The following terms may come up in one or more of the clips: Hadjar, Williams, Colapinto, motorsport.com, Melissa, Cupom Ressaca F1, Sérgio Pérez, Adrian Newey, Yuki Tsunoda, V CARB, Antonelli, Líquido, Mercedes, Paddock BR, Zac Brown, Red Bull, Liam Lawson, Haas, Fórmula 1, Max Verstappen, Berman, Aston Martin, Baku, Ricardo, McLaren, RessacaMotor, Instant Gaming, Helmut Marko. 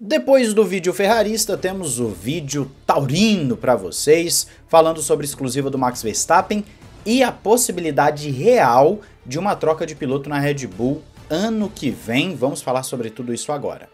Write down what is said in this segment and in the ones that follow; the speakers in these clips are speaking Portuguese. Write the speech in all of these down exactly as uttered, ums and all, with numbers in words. Depois do vídeo ferrarista, temos o vídeo taurino para vocês, falando sobre a exclusiva do Max Verstappen e a possibilidade real de uma troca de piloto na Red Bull ano que vem. Vamos falar sobre tudo isso agora.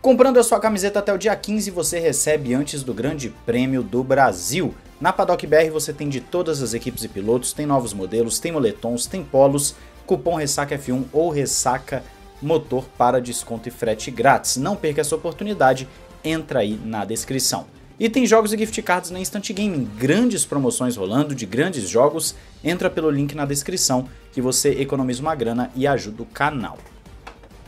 Comprando a sua camiseta até o dia quinze, você recebe antes do Grande Prêmio do Brasil. Na Paddock B R você tem de todas as equipes e pilotos, tem novos modelos, tem moletons, tem polos, Cupom Ressaca F um ou Ressaca Motor para desconto e frete grátis. Não perca essa oportunidade, entra aí na descrição. E tem jogos e gift cards na Instant Gaming, grandes promoções rolando de grandes jogos. Entra pelo link na descrição que você economiza uma grana e ajuda o canal.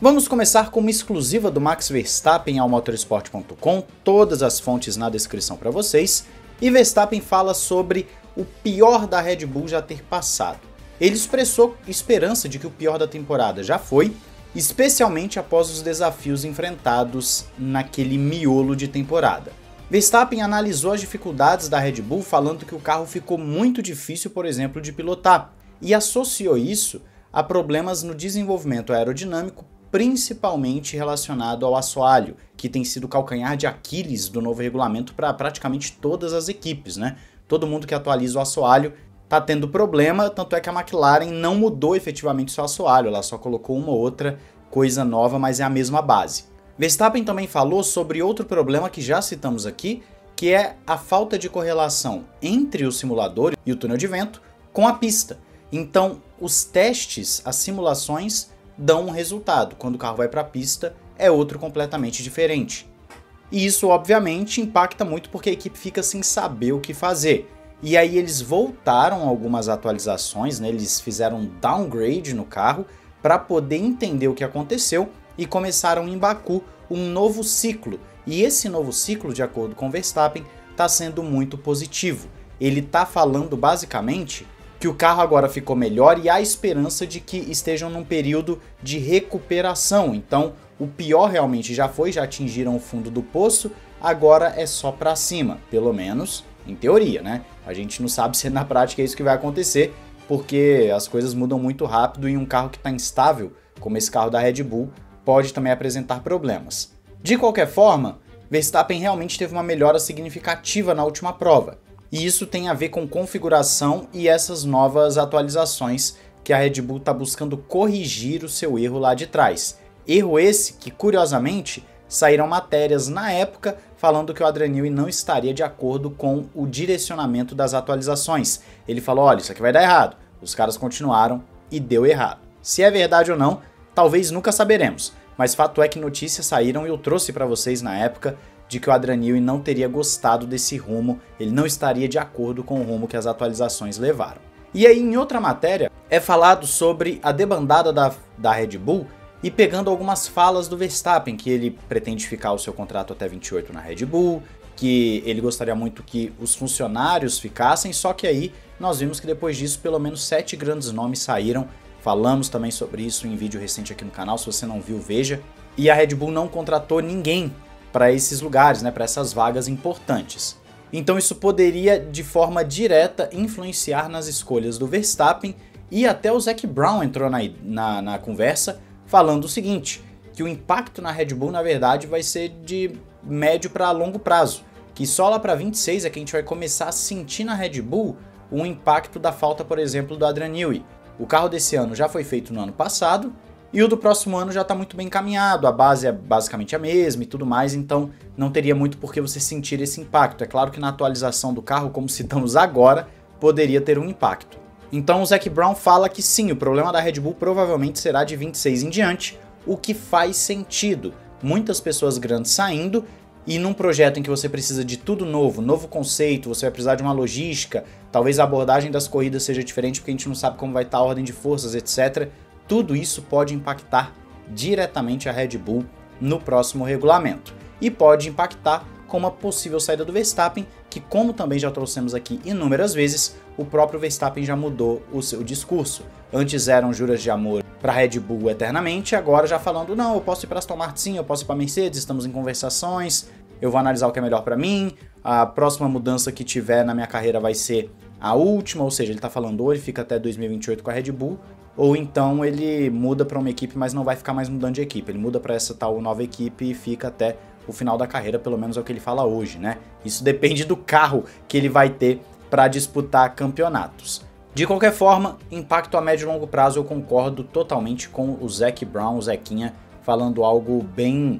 Vamos começar com uma exclusiva do Max Verstappen ao motorsport ponto com, todas as fontes na descrição para vocês, e Verstappen fala sobre o pior da Red Bull já ter passado. Ele expressou esperança de que o pior da temporada já foi, especialmente após os desafios enfrentados naquele miolo de temporada. Verstappen analisou as dificuldades da Red Bull, falando que o carro ficou muito difícil, por exemplo, de pilotar, e associou isso a problemas no desenvolvimento aerodinâmico, principalmente relacionado ao assoalho, que tem sido o calcanhar de Aquiles do novo regulamento para praticamente todas as equipes, né? Todo mundo que atualiza o assoalho está tendo problema, tanto é que a McLaren não mudou efetivamente seu assoalho, ela só colocou uma outra coisa nova, mas é a mesma base. Verstappen também falou sobre outro problema que já citamos aqui, que é a falta de correlação entre o simulador e o túnel de vento com a pista. Então, os testes, as simulações, dão um resultado, quando o carro vai para a pista é outro completamente diferente. E isso obviamente impacta muito porque a equipe fica sem saber o que fazer. E aí eles voltaram a algumas atualizações, né? Eles fizeram um downgrade no carro para poder entender o que aconteceu e começaram em Baku um novo ciclo. E esse novo ciclo, de acordo com Verstappen, está sendo muito positivo. Ele está falando basicamente que o carro agora ficou melhor e há esperança de que estejam num período de recuperação. Então, o pior realmente já foi, já atingiram o fundo do poço, agora é só para cima, pelo menos em teoria, né? A gente não sabe se na prática é isso que vai acontecer, porque as coisas mudam muito rápido e um carro que está instável, como esse carro da Red Bull, pode também apresentar problemas. De qualquer forma, Verstappen realmente teve uma melhora significativa na última prova. E isso tem a ver com configuração e essas novas atualizações que a Red Bull está buscando corrigir o seu erro lá de trás. Erro esse que, curiosamente, saíram matérias na época falando que o Adrian Newey não estaria de acordo com o direcionamento das atualizações. Ele falou, olha, isso aqui vai dar errado. Os caras continuaram e deu errado. Se é verdade ou não, talvez nunca saberemos. Mas fato é que notícias saíram e eu trouxe para vocês na época de que o Adrian Newey não teria gostado desse rumo, ele não estaria de acordo com o rumo que as atualizações levaram. E aí, em outra matéria, é falado sobre a debandada da, da Red Bull e pegando algumas falas do Verstappen, que ele pretende ficar o seu contrato até vinte e oito na Red Bull, que ele gostaria muito que os funcionários ficassem, só que aí nós vimos que depois disso pelo menos sete grandes nomes saíram. Falamos também sobre isso em vídeo recente aqui no canal, se você não viu, veja. E a Red Bull não contratou ninguém para esses lugares, né, para essas vagas importantes. Então isso poderia, de forma direta, influenciar nas escolhas do Verstappen, e até o Zac Brown entrou na, na, na conversa falando o seguinte, que o impacto na Red Bull, na verdade, vai ser de médio para longo prazo, que só lá para vinte e seis é que a gente vai começar a sentir na Red Bull o impacto da falta, por exemplo, do Adrian Newey. O carro desse ano já foi feito no ano passado, e o do próximo ano já está muito bem encaminhado, a base é basicamente a mesma e tudo mais, então não teria muito por que você sentir esse impacto. É claro que na atualização do carro, como citamos agora, poderia ter um impacto. Então o Zac Brown fala que sim, o problema da Red Bull provavelmente será de vinte e seis em diante, o que faz sentido. Muitas pessoas grandes saindo, e num projeto em que você precisa de tudo novo, novo conceito, você vai precisar de uma logística, talvez a abordagem das corridas seja diferente porque a gente não sabe como vai estar a ordem de forças, etcétera. Tudo isso pode impactar diretamente a Red Bull no próximo regulamento. E pode impactar com uma possível saída do Verstappen, que, como também já trouxemos aqui inúmeras vezes, o próprio Verstappen já mudou o seu discurso. Antes eram juras de amor para a Red Bull eternamente, agora já falando, não, eu posso ir para Aston Martin, eu posso ir para Mercedes, estamos em conversações, eu vou analisar o que é melhor para mim, a próxima mudança que tiver na minha carreira vai ser a última, ou seja, ele está falando ou ele fica até dois mil e vinte e oito com a Red Bull, ou então ele muda para uma equipe, mas não vai ficar mais mudando de equipe, ele muda para essa tal nova equipe e fica até o final da carreira, pelo menos é o que ele fala hoje, né? Isso depende do carro que ele vai ter para disputar campeonatos. De qualquer forma, impacto a médio e longo prazo eu concordo totalmente com o Zac Brown, o Zequinha, falando algo bem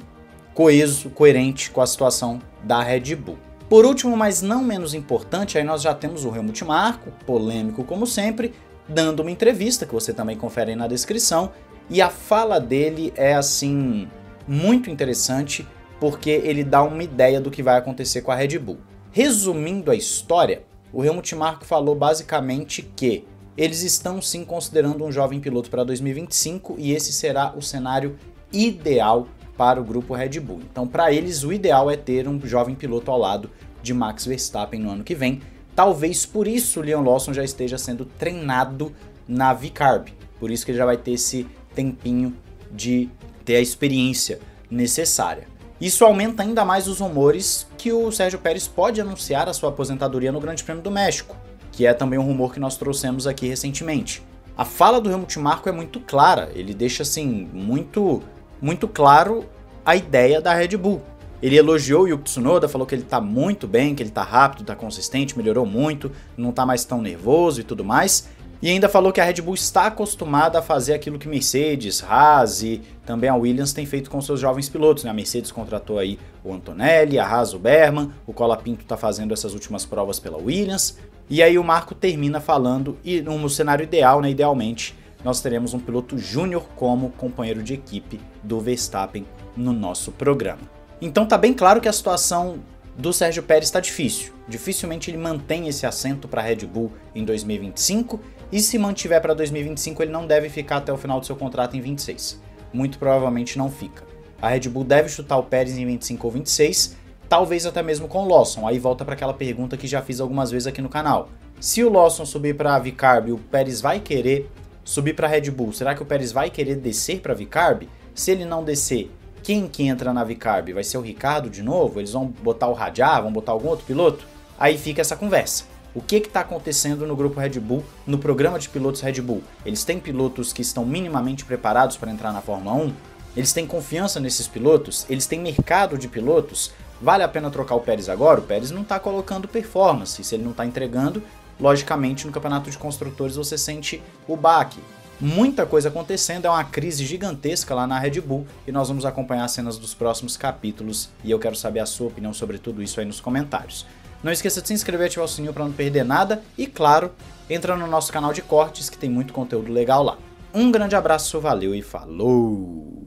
coeso, coerente com a situação da Red Bull. Por último, mas não menos importante, aí nós já temos o Helmut Marko, polêmico como sempre, dando uma entrevista, que você também confere aí na descrição, e a fala dele é assim, muito interessante, porque ele dá uma ideia do que vai acontecer com a Red Bull. Resumindo a história, o Helmut Marko falou basicamente que eles estão sim considerando um jovem piloto para dois mil e vinte e cinco e esse será o cenário ideal para o grupo Red Bull. Então, para eles, o ideal é ter um jovem piloto ao lado de Max Verstappen no ano que vem. Talvez por isso o Liam Lawson já esteja sendo treinado na V CARB, por isso que ele já vai ter esse tempinho de ter a experiência necessária. Isso aumenta ainda mais os rumores que o Sérgio Pérez pode anunciar a sua aposentadoria no Grande Prêmio do México, que é também um rumor que nós trouxemos aqui recentemente. A fala do Helmut Marko é muito clara, ele deixa assim muito, muito claro a ideia da Red Bull. Ele elogiou o Yuki Tsunoda, falou que ele tá muito bem, que ele tá rápido, tá consistente, melhorou muito, não tá mais tão nervoso e tudo mais. E ainda falou que a Red Bull está acostumada a fazer aquilo que Mercedes, Haas e também a Williams tem feito com seus jovens pilotos, né? A Mercedes contratou aí o Antonelli, a Haas o Berman, o Colapinto está fazendo essas últimas provas pela Williams. E aí o Marko termina falando, e no cenário ideal, né, idealmente, nós teremos um piloto júnior como companheiro de equipe do Verstappen no nosso programa. Então tá bem claro que a situação do Sérgio Pérez está difícil. Dificilmente ele mantém esse assento para a Red Bull em dois mil e vinte e cinco, e se mantiver para dois mil e vinte e cinco ele não deve ficar até o final do seu contrato em vinte e seis. Muito provavelmente não fica. A Red Bull deve chutar o Pérez em vinte e cinco ou vinte e seis, talvez até mesmo com o Lawson. Aí volta para aquela pergunta que já fiz algumas vezes aqui no canal. Se o Lawson subir para a V CARB, o Pérez vai querer subir para a Red Bull. Será que o Pérez vai querer descer para a V CARB? Se ele não descer, quem que entra na V CARB? Vai ser o Ricardo de novo? Eles vão botar o Hadjar? Vão botar algum outro piloto? Aí fica essa conversa. O que está acontecendo no grupo Red Bull, no programa de pilotos Red Bull? Eles têm pilotos que estão minimamente preparados para entrar na Fórmula um? Eles têm confiança nesses pilotos? Eles têm mercado de pilotos? Vale a pena trocar o Pérez agora? O Pérez não está colocando performance. Se ele não está entregando, logicamente no Campeonato de Construtores você sente o baque. Muita coisa acontecendo, é uma crise gigantesca lá na Red Bull e nós vamos acompanhar as cenas dos próximos capítulos e eu quero saber a sua opinião sobre tudo isso aí nos comentários. Não esqueça de se inscrever e ativar o sininho para não perder nada e, claro, entra no nosso canal de cortes que tem muito conteúdo legal lá. Um grande abraço, valeu e falou!